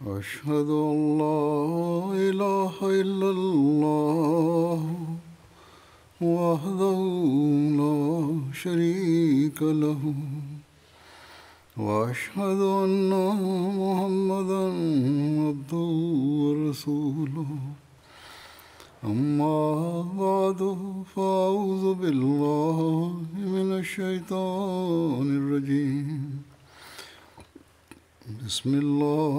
أشهد أن لا إله إلا الله وحده لا شريك له وأشهد أن محمدا عبده ورسوله أما بعد فأعوذ بالله من الشيطان الرجيم بسم الله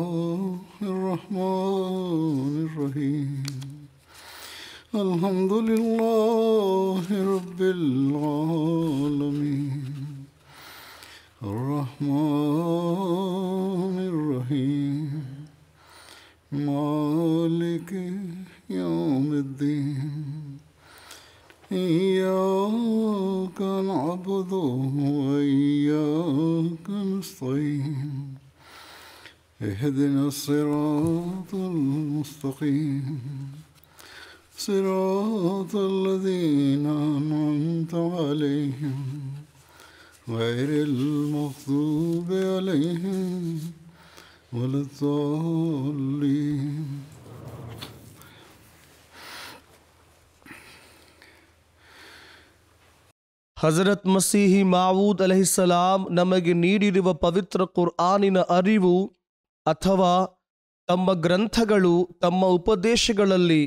الرحمن الرحيم الحمد لله رب العالمين الرحمن الرحيم مالك يوم الدين إياك نعبد وإياك نستعين اهدنا الصراط المستقيم صراط الذين أنعمت عليهم غير المغضوب عليهم ولا الضالين حضرت مسیحی ಮಾವೂದ್ ಅಲೈಹಿಸ್ಸಲಾಂ ನಮಗೆ ನೀಡಿರುವ ಪವಿತ್ರ ಕುರ್ಆನಿನ ಅರಿವು ಅಥವಾ ತಮ್ಮ ಗ್ರಂಥಗಳು ತಮ್ಮ ಉಪದೇಶಗಳಲ್ಲಿ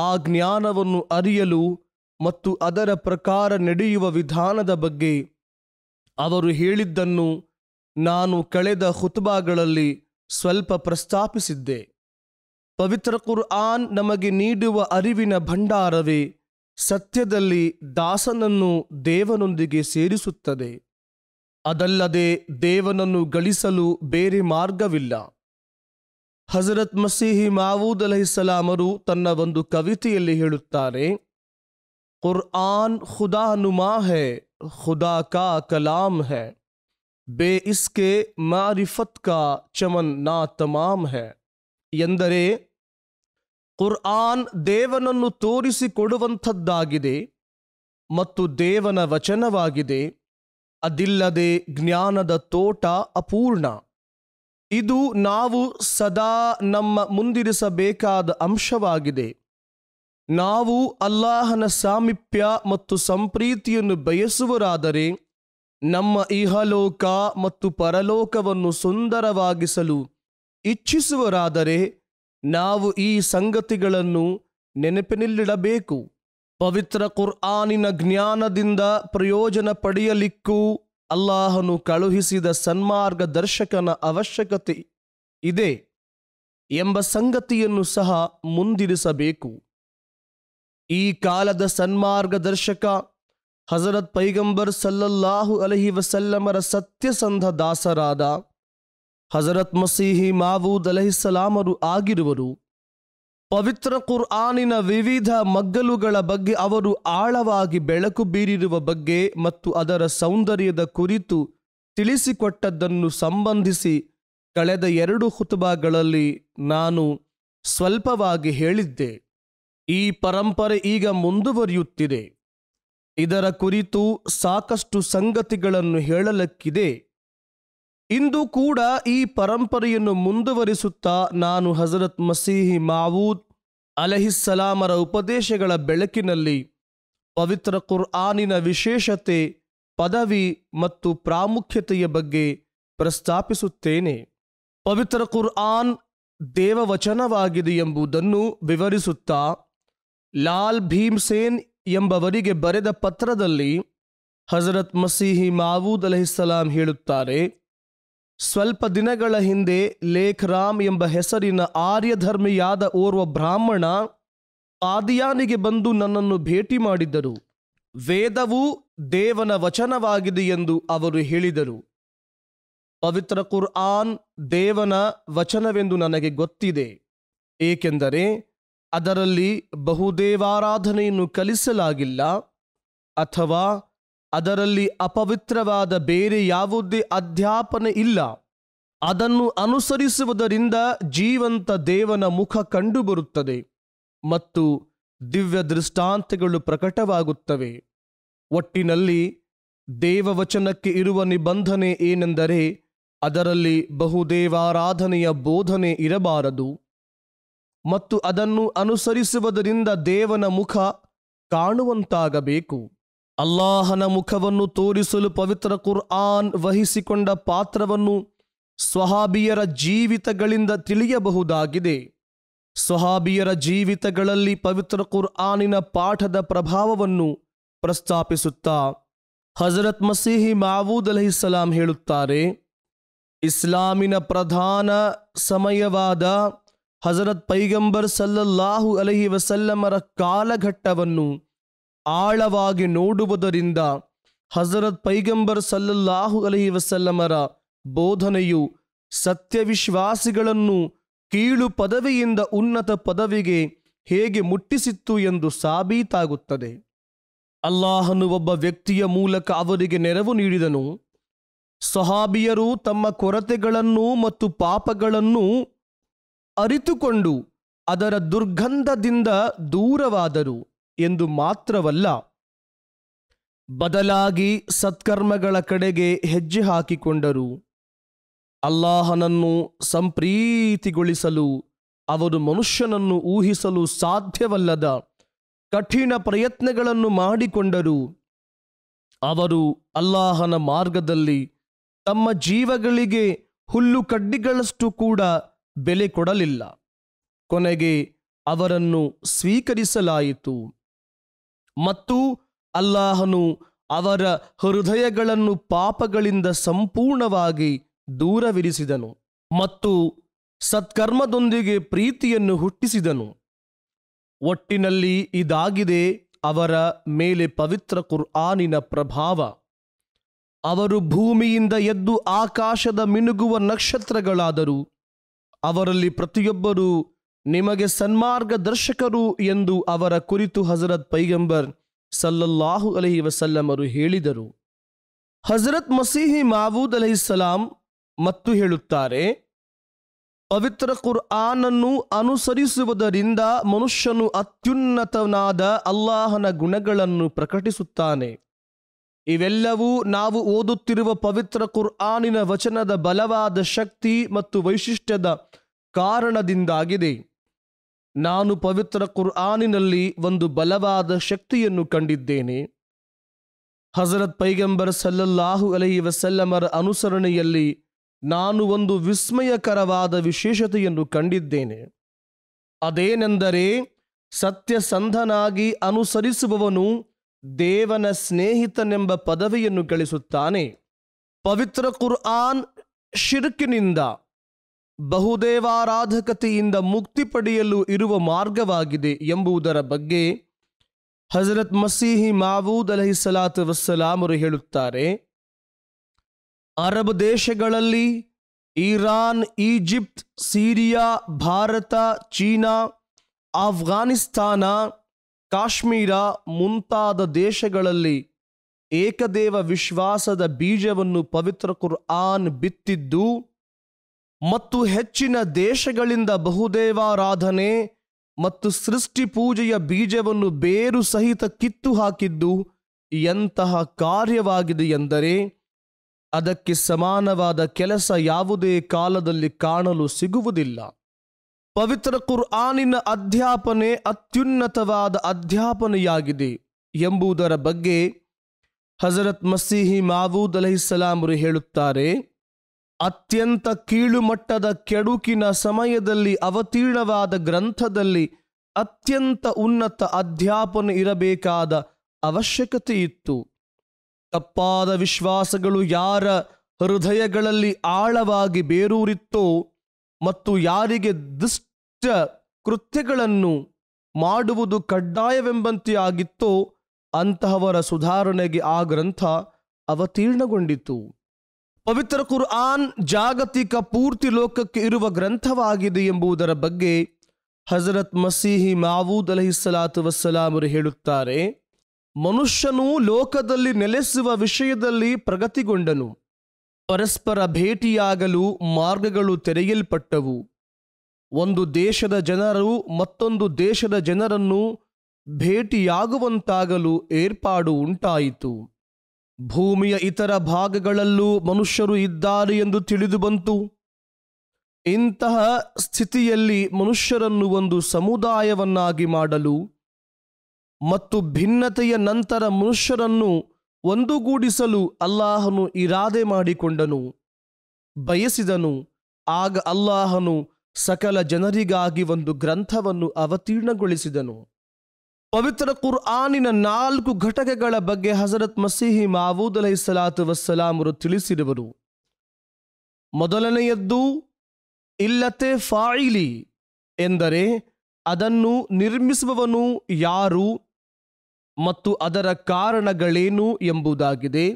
ಆ ಜ್ಞಾನವನ್ನು ಅರಿಯಲು ಮತ್ತು ಅದರ ಪ್ರಕಾರ ನಡೆಯುವ ವಿಧಾನದ ಬಗ್ಗೆ ಅವರು ಹೇಳಿದ್ದನ್ನು ನಾನು ಕಳೆದ ಖುತ್ಬಾಗಳಲ್ಲಿ ಸ್ವಲ್ಪ ಪ್ರಸ್ತಾಪಿಸಿದ್ದೆ. ಪವಿತ್ರ ಕುರ್ಆನ್ ನಮಗೆ ನೀಡುವ ಅರಿವಿನ ಭಂಡಾರವೇ ಸತ್ಯದಲ್ಲಿ ದಾಸನನ್ನು ದೇವನೊಂದಿಗೆ ಸೇರಿಸುತ್ತದೆ. ಅದಲ್ಲದೆ ದೇವನನ್ನು ಗಳಿಸಲು ಬೇರೆ ಮಾರ್ಗವಿಲ್ಲ. ಹಜರತ್ ಮಸೀಹಿ ಮಾವೂದ್ ಅಲೈಹಿಸ್ಸಲಾಮರು ತನ್ನ ಒಂದು ಕವಿತೆಯಲ್ಲಿ ಹೇಳುತ್ತಾರೆ, ಕುರ್ಆನ್ ಖುದಾ ನುಮಾ ಹೈ, ಖುದಾ ಕಾ ಕಲಾಮ್ ಹೈ, ಬೇ ಇಸ್ಕೆ ಮಾರಿಫತ್ ಕಾ ಚಮನ್ ನಾ ತಮಾಮ್ ಹೈ. ಎಂದರೆ ಕುರ್ಆನ್ ದೇವನನ್ನು ತೋರಿಸಿಕೊಡುವಂಥದ್ದಾಗಿದೆ ಮತ್ತು ದೇವನ ವಚನವಾಗಿದೆ. ಅದಿಲ್ಲದೆ ಜ್ಞಾನದ ತೋಟ ಅಪೂರ್ಣ. ಇದು ನಾವು ಸದಾ ನಮ್ಮ ಮುಂದಿರಿಸಬೇಕಾದ ಅಂಶವಾಗಿದೆ. ನಾವು ಅಲ್ಲಾಹನ ಸಾಮೀಪ್ಯ ಮತ್ತು ಸಂಪ್ರೀತಿಯನ್ನು ಬಯಸುವರಾದರೆ ನಮ್ಮ ಇಹಲೋಕ ಮತ್ತು ಪರಲೋಕವನ್ನು ಸುಂದರವಾಗಿಸಲು ಇಚ್ಛಿಸುವರಾದರೆ ನಾವು ಈ ಸಂಗತಿಗಳನ್ನು ನೆನಪಿನಲ್ಲಿಡಬೇಕು. ಪವಿತ್ರ ಕುರ್ಆನಿನ ಜ್ಞಾನದಿಂದ ಪ್ರಯೋಜನ ಪಡೆಯಲಿಕ್ಕೂ ಅಲ್ಲಾಹನು ಕಳುಹಿಸಿದ ಸನ್ಮಾರ್ಗದರ್ಶಕನ ಅವಶ್ಯಕತೆ ಇದೆ ಎಂಬ ಸಂಗತಿಯನ್ನು ಸಹ ಮುಂದಿರಿಸಬೇಕು. ಈ ಕಾಲದ ಸನ್ಮಾರ್ಗದರ್ಶಕ ಹಜರತ್ ಪೈಗಂಬರ್ ಸಲ್ಲಲ್ಲಾಹು ಅಲೈಹಿ ವಸಲ್ಲಮರ ಸತ್ಯಸಂಧ ದಾಸರಾದ ಹಜರತ್ ಮಸೀಹಿ ಮಾವೂದ್ ಅಲೈಹಿಸ್ಸಲಾಮರು ಆಗಿರುವರು. ಪವಿತ್ರ ಕುರ್ಆನಿನ ವಿವಿಧ ಮಗ್ಗಲುಗಳ ಬಗ್ಗೆ ಅವರು ಆಳವಾಗಿ ಬೆಳಕು ಬೀರಿರುವ ಬಗ್ಗೆ ಮತ್ತು ಅದರ ಸೌಂದರ್ಯದ ಕುರಿತು ತಿಳಿಸಿಕೊಟ್ಟದ್ದನ್ನು ಸಂಬಂಧಿಸಿ ಕಳೆದ 2 ಖುತ್ಬಾಗಳಲ್ಲಿ ನಾನು ಸ್ವಲ್ಪವಾಗಿ ಹೇಳಿದ್ದೆ. ಈ ಪರಂಪರೆ ಈಗ ಮುಂದುವರಿಯುತ್ತಿದೆ. ಇದರ ಕುರಿತು ಸಾಕಷ್ಟು ಸಂಗತಿಗಳನ್ನು ಹೇಳಲಕ್ಕಿದೆ. ಇಂದು ಕೂಡ ಈ ಪರಂಪರೆಯನ್ನು ಮುಂದುವರಿಸುತ್ತಾ ನಾನು ಹಜರತ್ ಮಸೀಹಿ ಮಾವೂದ್ ಅಲೈಹಿಸ್ಸಲಾಮರ ಉಪದೇಶಗಳ ಬೆಳಕಿನಲ್ಲಿ ಪವಿತ್ರ ಕುರ್ಆನಿನ ವಿಶೇಷತೆ, ಪದವಿ ಮತ್ತು ಪ್ರಾಮುಖ್ಯತೆಯ ಬಗ್ಗೆ ಪ್ರಸ್ತಾಪಿಸುತ್ತೇನೆ. ಪವಿತ್ರ ಕುರ್ಆನ್ ದೇವವಚನವಾಗಿದೆ ಎಂಬುದನ್ನು ವಿವರಿಸುತ್ತಾ ಲಾಲ್ ಭೀಮ್ ಸೇನ್ ಎಂಬವರಿಗೆ ಬರೆದ ಪತ್ರದಲ್ಲಿ ಹಜರತ್ ಮಸೀಹಿ ಮಾವೂದ್ ಅಲೈಹಿಸ್ಸಲಾಂ ಹೇಳುತ್ತಾರೆ, ಸ್ವಲ್ಪ ದಿನಗಳ ಹಿಂದೆ ಲೇಖರಾಮ್ ಎಂಬ ಹೆಸರಿನ ಆರ್ಯಧರ್ಮಿಯಾದ ಓರ್ವ ಬ್ರಾಹ್ಮಣ ಆದಿಯಾನಿಗೆ ಬಂದು ನನ್ನನ್ನು ಭೇಟಿ ಮಾಡಿದ್ದರು. ವೇದವು ದೇವನ ವಚನವಾಗಿದೆ ಎಂದು ಅವರು ಹೇಳಿದರು. ಪವಿತ್ರ ಕುರ್ಆನ್ ದೇವನ ವಚನವೆಂದು ನನಗೆ ಗೊತ್ತಿದೆ, ಏಕೆಂದರೆ ಅದರಲ್ಲಿ ಬಹುದೇವಾರಾಧನೆಯನ್ನು ಕಲಿಸಲಾಗಿಲ್ಲ ಅಥವಾ ಅದರಲ್ಲಿ ಅಪವಿತ್ರವಾದ ಬೇರೆ ಯಾವುದೇ ಅಧ್ಯಾಪನೆ ಇಲ್ಲ. ಅದನ್ನು ಅನುಸರಿಸುವುದರಿಂದ ಜೀವಂತ ದೇವನ ಮುಖ ಕಂಡುಬರುತ್ತದೆ ಮತ್ತು ದಿವ್ಯ ದೃಷ್ಟಾಂತಗಳು ಪ್ರಕಟವಾಗುತ್ತವೆ. ಒಟ್ಟಿನಲ್ಲಿ ದೇವವಚನಕ್ಕೆ ಇರುವ ನಿಬಂಧನೆ ಏನೆಂದರೆ ಅದರಲ್ಲಿ ಬಹುದೇವಾರಾಧನೆಯ ಬೋಧನೆ ಇರಬಾರದು ಮತ್ತು ಅದನ್ನು ಅನುಸರಿಸುವುದರಿಂದ ದೇವನ ಮುಖ ಕಾಣುವಂತಾಗಬೇಕು. ಅಲ್ಲಾಹನ ಮುಖವನ್ನು ತೋರಿಸಲು ಪವಿತ್ರ ಕುರ್ಆನ್ ವಹಿಸಿಕೊಂಡ ಪಾತ್ರವನ್ನು ಸ್ವಹಾಬಿಯರ ಜೀವಿತಗಳಿಂದ ತಿಳಿಯಬಹುದಾಗಿದೆ. ಸ್ವಹಾಬಿಯರ ಜೀವಿತಗಳಲ್ಲಿ ಪವಿತ್ರ ಕುರ್ಆನಿನ ಪಾಠದ ಪ್ರಭಾವವನ್ನು ಪ್ರಸ್ತಾಪಿಸುತ್ತಾ ಹಜರತ್ ಮಸೀಹಿ ಮಾವೂದ್ ಅಲೈಹಿಸ್ಸಲಾಂ ಹೇಳುತ್ತಾರೆ, ಇಸ್ಲಾಮಿನ ಪ್ರಧಾನ ಸಮಯವಾದ ಹಜರತ್ ಪೈಗಂಬರ್ ಸಲ್ಲಲ್ಲಾಹು ಅಲೈಹಿ ವಸಲ್ಲಮರ ಕಾಲಘಟ್ಟವನ್ನು ಆಳವಾಗಿ ನೋಡುವುದರಿಂದ ಹಜರತ್ ಪೈಗಂಬರ್ ಸಲ್ಲಲ್ಲಾಹು ಅಲೈಹಿ ವಸಲ್ಲಮರ ಬೋಧನೆಯು ಸತ್ಯವಿಶ್ವಾಸಿಗಳನ್ನು ಕೀಳು ಪದವಿಯಿಂದ ಉನ್ನತ ಪದವಿಗೆ ಹೇಗೆ ಮುಟ್ಟಿಸಿತ್ತು ಎಂದು ಸಾಬೀತಾಗುತ್ತದೆ. ಅಲ್ಲಾಹನು ಒಬ್ಬ ವ್ಯಕ್ತಿಯ ಮೂಲಕ ಅವರಿಗೆ ನೆರವು ನೀಡಿದನು. ಸಹಾಬಿಯರು ತಮ್ಮ ಕೊರತೆಗಳನ್ನು ಮತ್ತು ಪಾಪಗಳನ್ನು ಅರಿತುಕೊಂಡು ಅದರ ದುರ್ಗಂಧದಿಂದ ದೂರವಾದರು ಎಂದು ಮಾತ್ರವಲ್ಲ, ಬದಲಾಗಿ ಸತ್ಕರ್ಮಗಳ ಕಡೆಗೆ ಹೆಜ್ಜೆ ಹಾಕಿಕೊಂಡರು. ಅಲ್ಲಾಹನನ್ನು ಸಂಪ್ರೀತಿಗೊಳಿಸಲು ಅವರು ಮನುಷ್ಯನನ್ನು ಊಹಿಸಲು ಸಾಧ್ಯವಲ್ಲದ ಕಠಿಣ ಪ್ರಯತ್ನಗಳನ್ನು ಮಾಡಿಕೊಂಡರು. ಅವರು ಅಲ್ಲಾಹನ ಮಾರ್ಗದಲ್ಲಿ ತಮ್ಮ ಜೀವಗಳಿಗೆ ಹುಲ್ಲು ಕಡ್ಡಿಗಳಷ್ಟು ಕೂಡ ಬೆಲೆ ಕೊಡಲಿಲ್ಲ. ಕೊನೆಗೆ ಅವರನ್ನು ಸ್ವೀಕರಿಸಲಾಯಿತು ಮತ್ತು ಅಲ್ಲಾಹನು ಅವರ ಹೃದಯಗಳನ್ನು ಪಾಪಗಳಿಂದ ಸಂಪೂರ್ಣವಾಗಿ ದೂರವಿರಿಸಿದನು ಮತ್ತು ಸತ್ಕರ್ಮದೊಂದಿಗೆ ಪ್ರೀತಿಯನ್ನು ಹುಟ್ಟಿಸಿದನು. ಒಟ್ಟಿನಲ್ಲಿ ಇದಾಗಿದೆ ಅವರ ಮೇಲೆ ಪವಿತ್ರ ಕುರ್ಆನಿನ ಪ್ರಭಾವ. ಅವರು ಭೂಮಿಯಿಂದ ಎದ್ದು ಆಕಾಶದ ಮಿನುಗುವ ನಕ್ಷತ್ರಗಳಾದರು. ಅವರಲ್ಲಿ ಪ್ರತಿಯೊಬ್ಬರೂ ನಿಮಗೆ ಸನ್ಮಾರ್ಗದರ್ಶಕರು ಎಂದು ಅವರ ಕುರಿತು ಹಜರತ್ ಪೈಗಂಬರ್ ಸಲ್ಲಲ್ಲಾಹು ಅಲೈಹಿ ವಸಲ್ಲಮರು ಹೇಳಿದರು. ಹಜರತ್ ಮಸೀಹಿ ಮಾವೂದ್ ಅಲೈಹಿಸ್ಸಲಾಂ ಮತ್ತು ಹೇಳುತ್ತಾರೆ, ಪವಿತ್ರ ಕುರ್ಆನನ್ನು ಅನುಸರಿಸುವುದರಿಂದ ಮನುಷ್ಯನು ಅತ್ಯುನ್ನತನಾದ ಅಲ್ಲಾಹನ ಗುಣಗಳನ್ನು ಪ್ರಕಟಿಸುತ್ತಾನೆ. ಇವೆಲ್ಲವೂ ನಾವು ಓದುತ್ತಿರುವ ಪವಿತ್ರ ಕುರ್ಆನಿನ ವಚನದ ಬಲವಾದ ಶಕ್ತಿ ಮತ್ತು ವೈಶಿಷ್ಟ್ಯದ ಕಾರಣದಿಂದಾಗಿದೆ. ನಾನು ಪವಿತ್ರ ಕುರ್ಆನಿನಲ್ಲಿ ಒಂದು ಬಲವಾದ ಶಕ್ತಿಯನ್ನು ಕಂಡಿದ್ದೇನೆ. ಹಜರತ್ ಪೈಗಂಬರ್ ಸಲ್ಲಲ್ಲಾಹು ಅಲೈಹಿ ವಸಲ್ಲಮರ ಅನುಸರಣೆಯಲ್ಲಿ ನಾನು ಒಂದು ವಿಸ್ಮಯಕರವಾದ ವಿಶೇಷತೆಯನ್ನು ಕಂಡಿದ್ದೇನೆ. ಅದೇನೆಂದರೆ, ಸತ್ಯಸಂಧನಾಗಿ ಅನುಸರಿಸುವವನು ದೇವನ ಸ್ನೇಹಿತನೆಂಬ ಪದವಿಯನ್ನು ಗಳಿಸುತ್ತಾನೆ. ಪವಿತ್ರ ಕುರ್ಆನ್ ಶಿರ್ಕಿನಿಂದ, ಬಹುದೇವಾರಾಧಕತೆಯಿಂದ ಮುಕ್ತಿ ಪಡೆಯಲು ಇರುವ ಮಾರ್ಗವಾಗಿದೆ ಎಂಬುದರ ಬಗ್ಗೆ ಹಜರತ್ ಮಸೀಹಿ ಮಾವೂದ್ ಅಲೈಹಿಸ್ಸಲಾತು ವಸ್ಸಲಾಮರು ಹೇಳುತ್ತಾರೆ, ಅರಬ್ ದೇಶಗಳಲ್ಲಿ Iran, Egypt, Syria, Bharat, China, Afghanistan, Kashmir ಮುಂತಾದ ದೇಶಗಳಲ್ಲಿ ಏಕದೇವ ವಿಶ್ವಾಸದ ಬೀಜವನ್ನು ಪವಿತ್ರ ಕುರ್ಆನ್ ಬಿತ್ತಿದ್ದು ಮತ್ತು ಹೆಚ್ಚಿನ ದೇಶಗಳಿಂದ ಬಹುದೇವಾರಾಧನೆ ಮತ್ತು ಸೃಷ್ಟಿ ಪೂಜೆಯ ಬೀಜವನ್ನು ಬೇರು ಸಹಿತ ಕಿತ್ತು ಹಾಕಿದ್ದು ಎಂತಹ ಕಾರ್ಯವಾಗಿದೆ ಎಂದರೆ ಅದಕ್ಕೆ ಸಮಾನವಾದ ಕೆಲಸ ಯಾವುದೇ ಕಾಲದಲ್ಲಿ ಕಾಣಲು ಸಿಗುವುದಿಲ್ಲ. ಪವಿತ್ರ ಕುರ್ಆನಿನ ಅಧ್ಯಾಪನೆ ಅತ್ಯುನ್ನತವಾದ ಅಧ್ಯಾಪನೆಯಾಗಿದೆ ಎಂಬುದರ ಬಗ್ಗೆ ಹಜರತ್ ಮಸೀಹಿ ಮಾವೂದ್ ಅಲೈಹಿಸ್ಸಲಾಮರು ಹೇಳುತ್ತಾರೆ, ಅತ್ಯಂತ ಕೀಳುಮಟ್ಟದ ಕೆಡುಕಿನ ಸಮಯದಲ್ಲಿ ಅವತೀರ್ಣವಾದ ಗ್ರಂಥದಲ್ಲಿ ಅತ್ಯಂತ ಉನ್ನತ ಅಧ್ಯಾಪನೆ ಇರಬೇಕಾದ ಅವಶ್ಯಕತೆ ಇತ್ತು. ತಪ್ಪಾದ ವಿಶ್ವಾಸಗಳು ಯಾರ ಹೃದಯಗಳಲ್ಲಿ ಆಳವಾಗಿ ಬೇರೂರಿತ್ತೋ ಮತ್ತು ಯಾರಿಗೆ ದುಷ್ಟ ಕೃತ್ಯಗಳನ್ನು ಮಾಡುವುದು ಕಡ್ಡಾಯವೆಂಬಂತೆ ಆಗಿತ್ತೋ ಅಂತಹವರ ಸುಧಾರಣೆಗೆ ಆ ಗ್ರಂಥ ಅವತೀರ್ಣಗೊಂಡಿತು. ಪವಿತ್ರ ಕುರ್ಆನ್ ಜಾಗತಿಕ ಪೂರ್ತಿ ಲೋಕಕ್ಕೆ ಇರುವ ಗ್ರಂಥವಾಗಿದೆ ಎಂಬುದರ ಬಗ್ಗೆ ಹಜರತ್ ಮಸೀಹಿ ಮಾವೂದ್ ಅಲೈಹಿಸ್ಸಲಾತು ವಸ್ಸಲಾಮರು ಹೇಳುತ್ತಾರೆ, ಮನುಷ್ಯನು ಲೋಕದಲ್ಲಿ ನೆಲೆಸುವ ವಿಷಯದಲ್ಲಿ ಪ್ರಗತಿಗೊಂಡನು. ಪರಸ್ಪರ ಭೇಟಿಯಾಗಲು ಮಾರ್ಗಗಳು ತೆರೆಯಲ್ಪಟ್ಟವು. ಒಂದು ದೇಶದ ಜನರು ಮತ್ತೊಂದು ದೇಶದ ಜನರನ್ನು ಭೇಟಿಯಾಗುವಂತಾಗಲು ಏರ್ಪಾಡು ಉಂಟಾಯಿತು. ಭೂಮಿಯ ಇತರ ಭಾಗಗಳಲ್ಲೂ ಮನುಷ್ಯರು ಇದ್ದಾರೆ ಎಂದು ತಿಳಿದು ಬಂತು. ಇಂತಹ ಸ್ಥಿತಿಯಲ್ಲಿ ಮನುಷ್ಯರನ್ನು ಒಂದು ಸಮುದಾಯವನ್ನಾಗಿ ಮಾಡಲು ಮತ್ತು ಭಿನ್ನತೆಯ ನಂತರ ಮನುಷ್ಯರನ್ನು ಒಂದುಗೂಡಿಸಲು ಅಲ್ಲಾಹನು ಇರಾದೆ ಮಾಡಿಕೊಂಡನು, ಬಯಸಿದನು. ಆಗ ಅಲ್ಲಾಹನು ಸಕಲ ಜನರಿಗಾಗಿ ಒಂದು ಗ್ರಂಥವನ್ನು ಅವತೀರ್ಣಗೊಳಿಸಿದನು. ಪವಿತ್ರ ಕುರ್ಆನಿನ 4 ಘಟಕಗಳ ಬಗ್ಗೆ ಹಜರತ್ ಮಸೀಹಿ ಮಾವೂದ್ ಅಲೈಹಿಸ್ಸಲಾತು ವಸ್ಸಲಾಮರು ತಿಳಿಸಿರುವರು. ಮೊದಲನೆಯದ್ದು ಇಲ್ಲತೆ ಫಾಯಿಲಿ ಎಂದರೆ ಅದನ್ನು ನಿರ್ಮಿಸುವವನು ಯಾರು ಮತ್ತು ಅದರ ಕಾರಣಗಳೇನು ಎಂಬುದಾಗಿದೆ.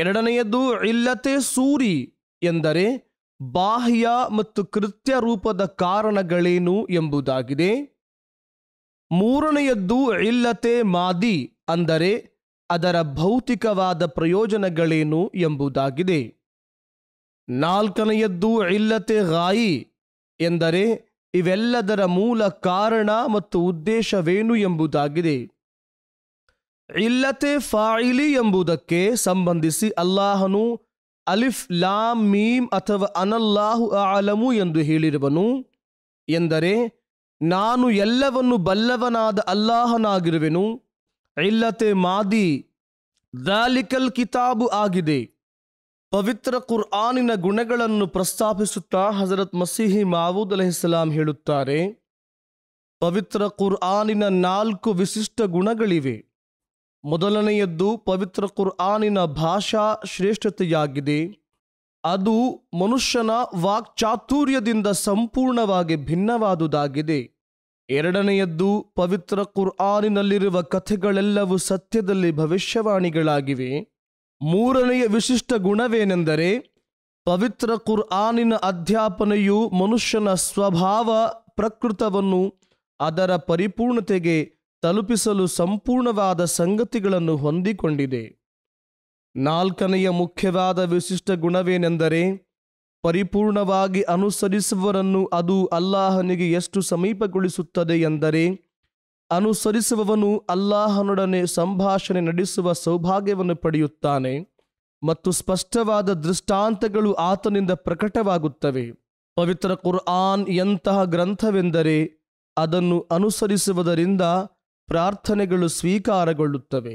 ಎರಡನೆಯದು ಇಲ್ಲತೆ ಸೂರಿ ಎಂದರೆ ಬಾಹ್ಯ ಮತ್ತು ಕೃತ್ಯ ರೂಪದ ಕಾರಣಗಳೇನು ಎಂಬುದಾಗಿದೆ. ಮೂರನೆಯದ್ದು ಇಲ್ಲತೆ ಮಾದಿ ಅಂದರೆ ಅದರ ಭೌತಿಕವಾದ ಪ್ರಯೋಜನಗಳೇನು ಎಂಬುದಾಗಿದೆ. ನಾಲ್ಕನೆಯದ್ದು ಇಲ್ಲತೆ ಗಾಯಿ ಎಂದರೆ ಇವೆಲ್ಲದರ ಮೂಲ ಕಾರಣ ಮತ್ತು ಉದ್ದೇಶವೇನು ಎಂಬುದಾಗಿದೆ. ಇಲ್ಲತೆ ಫಾಯಿಲಿ ಎಂಬುದಕ್ಕೆ ಸಂಬಂಧಿಸಿ ಅಲ್ಲಾಹನು ಅಲಿಫ್ ಲಾಮ್ ಮೀಮ್ ಅಥವಾ ಅನಲ್ಲಾಹು ಅಲಮು ಎಂದು ಹೇಳಿರುವನು. ಎಂದರೆ ನಾನು ಎಲ್ಲವನ್ನು ಬಲ್ಲವನಾದ ಅಲ್ಲಾಹನಾಗಿರುವೆನು. ಇಲ್ಲತೆ ಮಾದಿ ದಾಲಿಕಲ್ ಕಿತಾಬು ಆಗಿದೆ. ಪವಿತ್ರ ಕುರ್ಆನಿನ ಗುಣಗಳನ್ನು ಪ್ರಸ್ತಾಪಿಸುತ್ತಾ ಹಜರತ್ ಮಸೀಹಿ ಮಾವೂದ್ ಅಲೈಹಿಸ್ಸಲಾಂ ಹೇಳುತ್ತಾರೆ, ಪವಿತ್ರ ಕುರ್ಆನಿನ 4 ವಿಶಿಷ್ಟ ಗುಣಗಳಿವೆ. ಮೊದಲನೆಯದ್ದು ಪವಿತ್ರ ಕುರ್ಆನಿನ ಭಾಷಾ ಶ್ರೇಷ್ಠತೆಯಾಗಿದೆ. ಅದು ಮನುಷ್ಯನ ವಾಕ್ಚಾತುರ್ಯದಿಂದ ಸಂಪೂರ್ಣವಾಗಿ ಭಿನ್ನವಾದುದಾಗಿದೆ. ಎರಡನೆಯದ್ದು ಪವಿತ್ರ ಕುರ್ಆನಿನಲ್ಲಿರುವ ಕಥೆಗಳೆಲ್ಲವೂ ಸತ್ಯದಲ್ಲಿ ಭವಿಷ್ಯವಾಣಿಗಳಾಗಿವೆ. ಮೂರನೆಯ ವಿಶಿಷ್ಟ ಗುಣವೇನೆಂದರೆ ಪವಿತ್ರ ಕುರ್ಆನಿನ ಅಧ್ಯಾಪನೆಯು ಮನುಷ್ಯನ ಸ್ವಭಾವ ಪ್ರಕೃತವನ್ನು ಅದರ ಪರಿಪೂರ್ಣತೆಗೆ ತಲುಪಿಸಲು ಸಂಪೂರ್ಣವಾದ ಸಂಗತಿಗಳನ್ನು ಹೊಂದಿಕೊಂಡಿದೆ. ನಾಲ್ಕನೆಯ ಮುಖ್ಯವಾದ ವಿಶಿಷ್ಟ ಗುಣವೇನೆಂದರೆ ಪರಿಪೂರ್ಣವಾಗಿ ಅನುಸರಿಸುವವರನ್ನು ಅದು ಅಲ್ಲಾಹನಿಗೆ ಎಷ್ಟು ಸಮೀಪಗೊಳಿಸುತ್ತದೆ ಎಂದರೆ ಅನುಸರಿಸುವವನು ಅಲ್ಲಾಹನೊಡನೆ ಸಂಭಾಷಣೆ ನಡೆಸುವ ಸೌಭಾಗ್ಯವನ್ನು ಪಡೆಯುತ್ತಾನೆ ಮತ್ತು ಸ್ಪಷ್ಟವಾದ ದೃಷ್ಟಾಂತಗಳು ಆತನಿಂದ ಪ್ರಕಟವಾಗುತ್ತವೆ. ಪವಿತ್ರ ಕುರ್ಆನ್ ಎಂತಹ ಗ್ರಂಥವೆಂದರೆ ಅದನ್ನು ಅನುಸರಿಸುವುದರಿಂದ ಪ್ರಾರ್ಥನೆಗಳು ಸ್ವೀಕಾರಗೊಳ್ಳುತ್ತವೆ.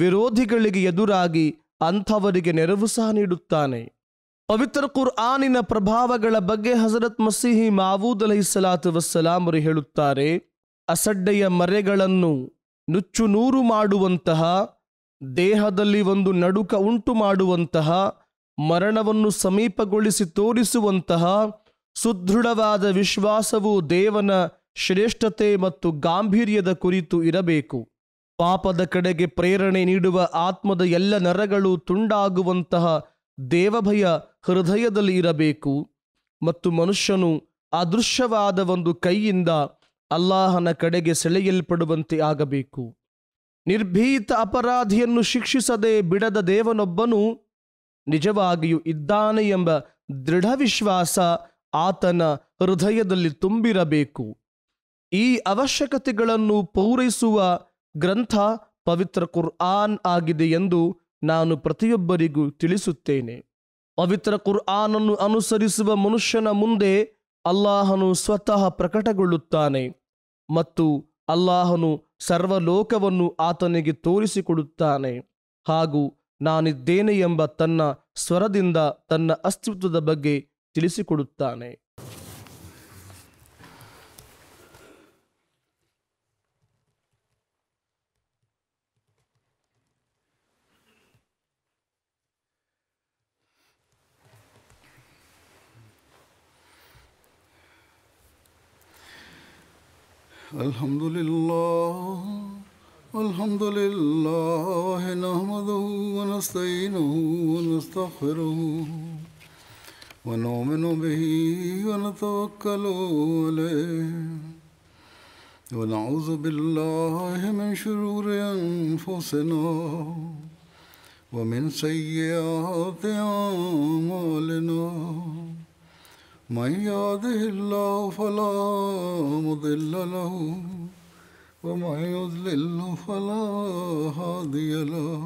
ವಿರೋಧಿಗಳಿಗೆ ಎದುರಾಗಿ ಅಂಥವರಿಗೆ ನೆರವು ಸಹ ನೀಡುತ್ತಾನೆ. ಪವಿತ್ರ ಕುರ್ಆನಿನ ಪ್ರಭಾವಗಳ ಬಗ್ಗೆ ಹಜರತ್ ಮಸೀಹಿ ಮಾವೂದ್ ಅಲೈಹಿಸ್ಸಲಾತು ವಸ್ಸಲಾಮರು ಹೇಳುತ್ತಾರೆ, ಅಸಡ್ಡೆಯ ಮರೆಗಳನ್ನು ನುಚ್ಚುನೂರು ಮಾಡುವಂತಹ, ದೇಹದಲ್ಲಿ ಒಂದು ನಡುಕ ಉಂಟು ಮಾಡುವಂತಹ, ಮರಣವನ್ನು ಸಮೀಪಗೊಳಿಸಿ ತೋರಿಸುವಂತಹ ಸುದೃಢವಾದ ವಿಶ್ವಾಸವು ದೇವನ ಶ್ರೇಷ್ಠತೆ ಮತ್ತು ಗಾಂಭೀರ್ಯದ ಕುರಿತು ಇರಬೇಕು. ಪಾಪದ ಕಡೆಗೆ ಪ್ರೇರಣೆ ನೀಡುವ ಆತ್ಮದ ಎಲ್ಲ ನರಗಳು ತುಂಡಾಗುವಂತಹ ದೇವಭಯ ಹೃದಯದಲ್ಲಿ ಇರಬೇಕು ಮತ್ತು ಮನುಷ್ಯನು ಅದೃಶ್ಯವಾದ ಒಂದು ಕೈಯಿಂದ ಅಲ್ಲಾಹನ ಕಡೆಗೆ ಸೆಳೆಯಲ್ಪಡುವಂತೆ ಆಗಬೇಕು. ನಿರ್ಭೀತ ಅಪರಾಧಿಯನ್ನು ಶಿಕ್ಷಿಸದೆ ಬಿಡದ ದೇವನೊಬ್ಬನು ನಿಜವಾಗಿಯೂ ಇದ್ದಾನೆ ಎಂಬ ದೃಢ ವಿಶ್ವಾಸ ಆತನ ಹೃದಯದಲ್ಲಿ ತುಂಬಿರಬೇಕು. ಈ ಅವಶ್ಯಕತೆಗಳನ್ನು ಪೂರೈಸುವ ಗ್ರಂಥ ಪವಿತ್ರ ಕುರ್ಆನ್ ಆಗಿದೆ ಎಂದು ನಾನು ಪ್ರತಿಯೊಬ್ಬರಿಗೂ ತಿಳಿಸುತ್ತೇನೆ. ಪವಿತ್ರ ಕುರ್ಆನನ್ನು ಅನುಸರಿಸುವ ಮನುಷ್ಯನ ಮುಂದೆ ಅಲ್ಲಾಹನು ಸ್ವತಃ ಪ್ರಕಟಗೊಳ್ಳುತ್ತಾನೆ ಮತ್ತು ಅಲ್ಲಾಹನು ಸರ್ವಲೋಕವನ್ನು ಆತನಿಗೆ ತೋರಿಸಿಕೊಡುತ್ತಾನೆ. ಹಾಗೂ ನಾನಿದ್ದೇನೆ ಎಂಬ ತನ್ನ ಸ್ವರದಿಂದ ತನ್ನ ಅಸ್ತಿತ್ವದ ಬಗ್ಗೆ ತಿಳಿಸಿಕೊಡುತ್ತಾನೆ. الحمد لله الحمد لله نحمده ونستعينه ونستغفره ونؤمن به ونتوكل عليه ونعوذ بالله من شرور أنفسنا ومن سيئات أعمالنا من يهده الله فلا مضل له ومن يضلل فلا هادي له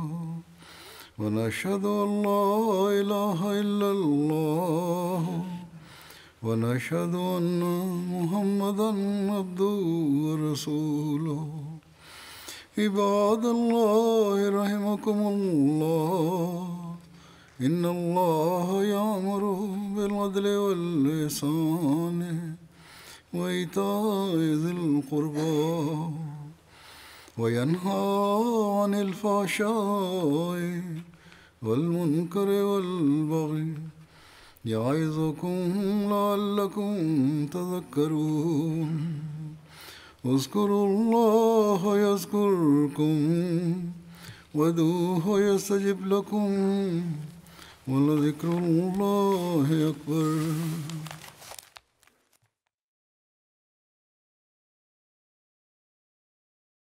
ونشهد أن لا إله إلا الله ونشهد أن محمدا عبده ورسوله. عباد الله رحمكم الله، إن الله يأمر بالعدل والإحسان وإيتاء ذي القربى وينهى عن الفحشاء والمنكر والبغي يعظكم لعلكم تذكرون. اذكروا الله يذكركم وادعوه يستجب لكم، ولذكر الله أكبر.